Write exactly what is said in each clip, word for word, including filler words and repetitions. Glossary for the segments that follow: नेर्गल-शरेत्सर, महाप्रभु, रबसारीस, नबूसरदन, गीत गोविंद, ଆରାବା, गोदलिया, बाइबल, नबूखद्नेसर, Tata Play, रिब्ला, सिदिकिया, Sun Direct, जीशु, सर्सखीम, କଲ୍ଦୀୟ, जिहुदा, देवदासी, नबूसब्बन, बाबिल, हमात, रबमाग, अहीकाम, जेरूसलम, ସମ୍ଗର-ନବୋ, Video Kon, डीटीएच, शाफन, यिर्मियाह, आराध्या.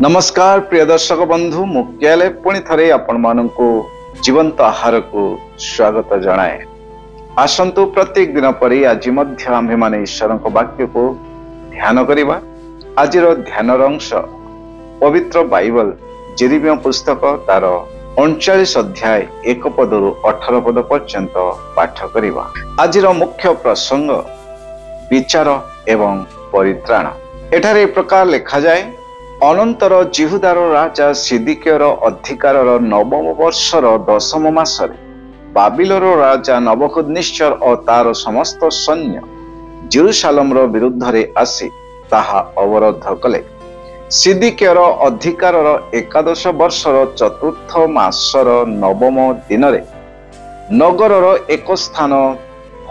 नमस्कार प्रिय दर्शक बंधु, मुख्यालय पुणी थरे आपण मानंकु जीवंत आहार को स्वागत जनाए। आसंतु प्रत्येक दिन परि आज मध्य आम्भे माने ईश्वर को वाक्य को ध्यान करिबा। आज ध्यान अंश पवित्र बाइबल यिर्मियाह पुस्तक तार उनचालीस अध्याय एक पदरु अठारह पद पर्यंत पाठ करिबा। आज मुख्य प्रसंग विचार एवं परित्राण। एठारे प्रकार लिखा जाए, अनंतर जिहुदार राजा सिदिकियर अधिकार नवम वर्षर दशम मासरे बाबिलोर राजा नबूखद्नेसर और तार समस्त सैन्य जेरूसलम विरुद्ध रे आसी ताहा अवरोध कले। सिदिकियर अधिकार एकादश वर्षर चतुर्थ मासर नवम दिन नगरर एक स्थान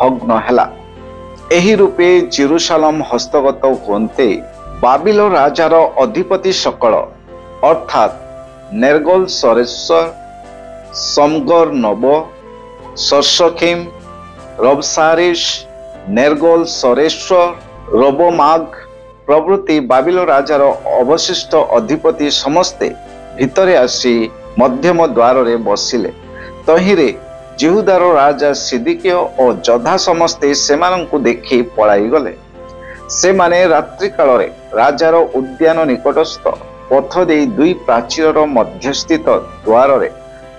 भग्न हैला। एही रूपे जेरूसलम हस्तगत होते बाबिलो राजार अधिपति सकल अर्थात नेर्गल-शरेत्सर, समगर नब, सर्सखीम, रबसारीस, नेरगोल-सोरेश्वर, रबमाग प्रभृति बाबिलो राजार अवशिष्ट अधिपति समस्ते भितरे आसी मध्यम द्वार रे बसिले। तहिरे जिहुदार राजा सिदिकियो और जोधा समस्ते सेमानंकु देखि पळाई गले। से माने रात्रि काल रे राजार उद्यान निकटस्थ पथ दे दुई प्राचीर मध्यस्थित द्वार रे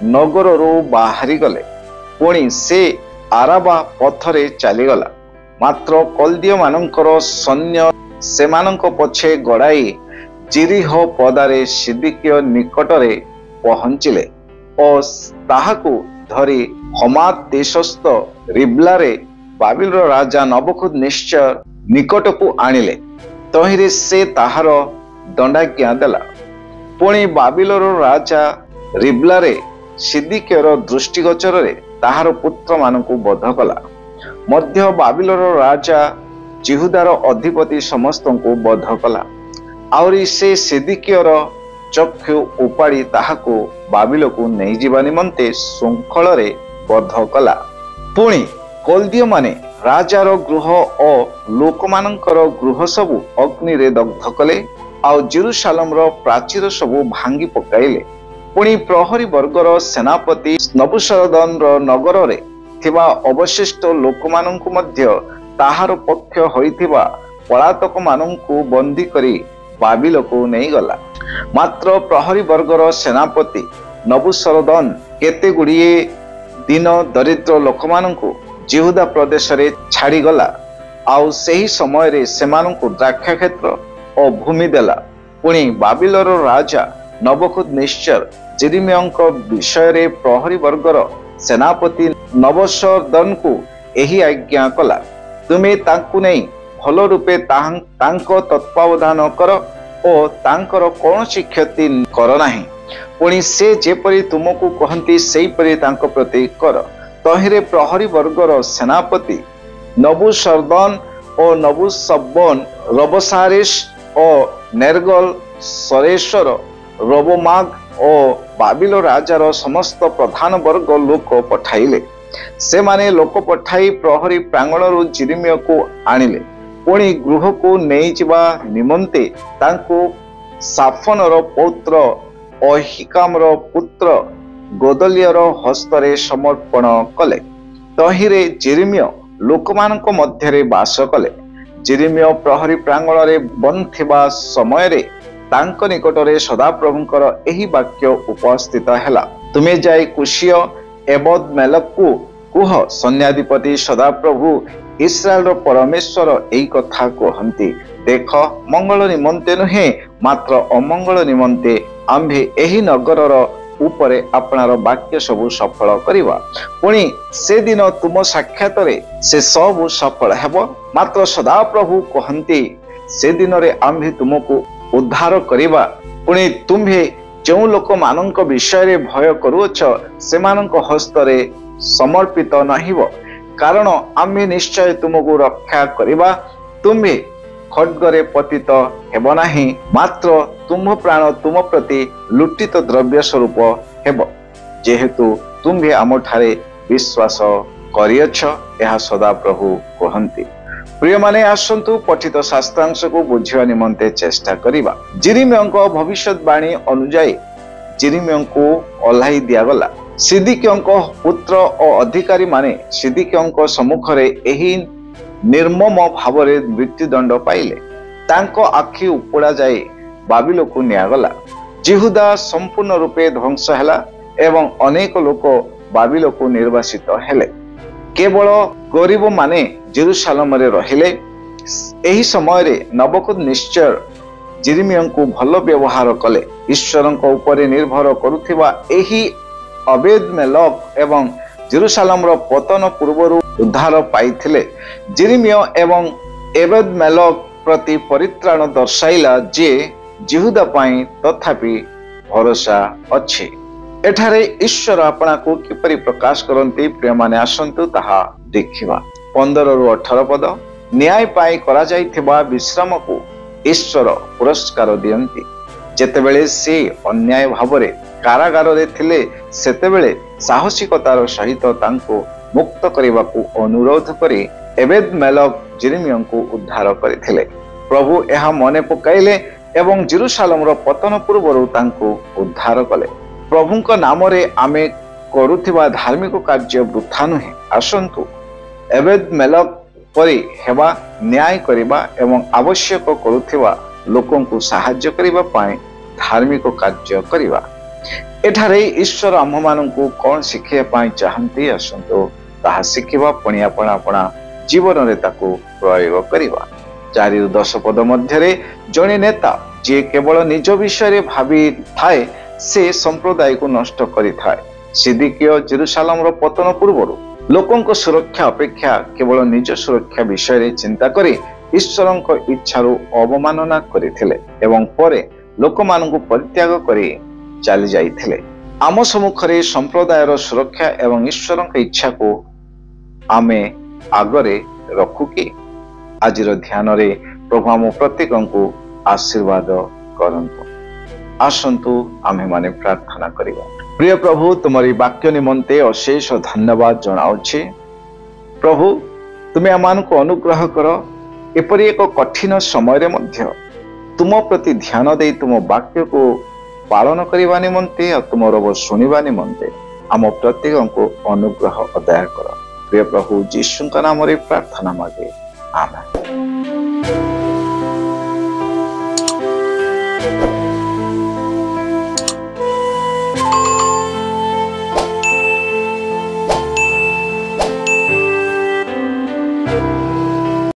नगर रो बाहरी गले। पुणी से आराबा पथरे चलीगला। मात्र कल्दियो मानंकर सैन्य सेमानंक पछे गड़ाई जिरीह पदारे सिदिकियो निकटरे पहुंचिले और ताहाकु धरी हमात देशस्थ रिब्ला रे बाबिल रो राजा नबूखद्नेसर निकट को आणिले। तहिरे से ताहार दंडाज्ञा देला। पुणी बाबिलोर राजा रिब्ला रे सिदिकियर दृष्टिगोचर रे ताहार पुत्र मानकु बध कला। मध्य बाबिलोर राजा जिहुदार अधिपति समस्तंकु बध कला। आउरी से सिदिकियर चक्षु उपाड़ी ताहाकु बाबिलो को नहीं जीवा निमंते शृंखल रे बध कला। पुणी कल्दिय माने राजार गृह और लोकमानंकर गृह सबु अग्नि रे दग्ध कले और जेरूसलम रो प्राचीर सबु भांगी पकाइले। पुणी प्रहरी वर्गर सेनापति नबूसरदन रो नगर रे थिबा अवशिष्ट लोकमानंकु मध्य ताहार पक्ष होइथिबा पलातक मानंकु बंदी करी बाबिलो को नेइ गला। मात्र प्रहरी वर्गर सेनापति नबूसरदन केते गुड़िए दिन दरिद्र लोकमानंकु जिहुदा प्रदेश रे छाड़ी गला। आउ सही समय रे सेमानंकु द्राक्ष क्षेत्र और भूमि देला। पुणी बाबिलोर राजा नबूखद्नेसर यिर्मियाहक विषय रे प्रहरी वर्गर सेनापति नबूसरदन को एही आज्ञा कला, तुमे तांकु नै भल रूपे तांको तत्वावधान कर और तांकर कोनोसी क्षति कर नाही। पुणी से जेपरी तुमको कहंती सेहीपरी तांको प्रति कर। तहिरे प्रहरी वर्गर सेनापति नबूसरदन और नबूसब्बन रबसारीस और नेरगल-शरेत्सर, रबमाग और बाबिलो राजार समस्त प्रधान वर्ग लोक पठाइले। से माने लोक पठाई प्रहरी प्रांगणरु यिर्मियाह को आणिले। पुणी गृह को नहीं जीवा निमंते तांको शाफन रो पौत्र अहीकाम रो पुत्र गोदलिया हस्तरे समर्पण कले। तहिरे यिर्मियाह लोकमानक मध्यरे वास कले। यिर्मियाह प्रहरी प्रांगण रे बंद थिबा समय रे तांक निकटरे सदाप्रभुंकर एही वाक्य उपस्थित हैला, तुमे जाय कुशिय एबद मेलक को कुह, सैन्याधिपति सदाप्रभु इस्राएल परमेश्वर एही कथा कहंती, देख मंगल निमंते नुहे मात्र अमंगल निमंते आम्भे एही नगरर उपरे आपणार वाक्य सबु सफल करिवा। पुणी से दिन तुम साक्षात रे से सबु सफल हेब। मात्र सदा प्रभु कहंती, से दिन रे आम्भे तुमको उद्धार करिवा। पुणी तुम्भे जो लोक मानंक विषय रे भय करूछ से मानंक हस्तरे समर्पित नहिबो, कारण आम्भे निश्चय तुमको रक्षा करिवा। तुम्भे खड्गरे पतित हेब नाही, मात्र तुम प्राण तुम प्रति लुटित द्रव्य स्वरूप हेब, जेहेतु तुम्भे आम ठारे विश्वास करियछ, सदा प्रभु कहंती। प्रिय माने आसंतु पठित शास्त्रांश को बुझा निमंते चेष्टा करिबा। यिर्मियाहको भविष्यवाणी अनुजाई यिर्मियाहको ओलाई दियागला। सिद्दीकीयको पुत्र और अधिकारी माने सिद्दीकीयको सम्मुखरे एही निर्मम भावरे मृत्युदंड पाइले। तांको आखि उपड़ा जाई बाबिलोकु नियागला। जिहुदा संपूर्ण रूपे ध्वंस हैला एवं अनेक लोक बाबिलोकु निर्वासित हेले। केवल गरीब माने जेरूसलम रहिले। एही समय रे नबूखद्नेसर यिर्मियाहको भल व्यवहार कले। ईश्वरଙ୍କ ଉପରେ निर्भर करुथिबा एही अवेद मेलक एवं जेरूसलम रो पतन पूर्वरु उद्धार पाइथिले। यिर्मियाह एवं अवेद मेलक प्रति परित्राण दर्शाइला जे जिहुदा पाई तथापि भरोसा अछि। एठारे ईश्वर आपना को किपरि प्रकाश करंती प्रिय माने आसंतु ताहा देखिबा। पंद्रह रु अठारह पद न्याय पाई करा जाइथिबा विश्राम को ईश्वर पुरस्कार दियंती। जेतेबेले से अन्याय भावरे कारागार रे थिले सेतेबेले साहसिकतार सहित तांको मुक्त करिबाकू अनुरोध करी एबेद मेलक यिर्मियाहको उद्धार करिथिले। प्रभु एहा मने पकाइले एवं जेरूसलम रो पतन पूर्वरु तांको उद्धार कले। प्रभुंक नामरे आमे करुथिबा धार्मिक कार्य वृथा नुहे। आसंतु अवेद मेलक परि हेबा न्याय करिबा एवं आवश्यक करुथिबा लोकंकु सहाय्य करिबा पाए धार्मिक कार्य करिबा। एठारे ईश्वर आम्हमानंकु कोन शिखे पाए चाहंती आसंतु ताहा शिखिबा पणी आपण आपण जीवन रे ताकु प्रयोग करिबा। चारि दस पद मध्ये रे जणे नेता जे केवल निज विषय रे भाबी थाए से संप्रदाय को नष्ट करि थाए। सिद्दीकीय जेरूसलम रो पतन पूर्वरु लोकंक सुरक्षा अपेक्षा केवल निज सुरक्षा विषय रे चिंता करी ईश्वरଙ୍କ इच्छारु अवमानना करिथिले एवं परे लोकमानंकु परित्याग करी चली जाइथिले। आम सम्मुखरे संप्रदाय रो सुरक्षा एवं ईश्वरଙ୍କ इच्छा को आमे आगरे रखु कि। आजिर ध्यान रे प्रभु आम प्रत्येकंकु आशीर्वाद करंतु। आसंतु आमे माने प्रार्थना करिबा। प्रिय प्रभु तुम्हारी वाक्य निमंते अशेष धन्यवाद जनाउछे। प्रभु तुम्हें आमानको अनुग्रह कर एपरि एक कठिन समय रे मध्य तुम प्रति ध्यान दे तुम वाक्य को पालन करिबा निमंते और तुम रब सुनिबा निमंते आम प्रत्येकको अनुग्रह अदाय कर। प्रिय प्रभु जीशुका नाम रे प्रार्थना मागे आमेन।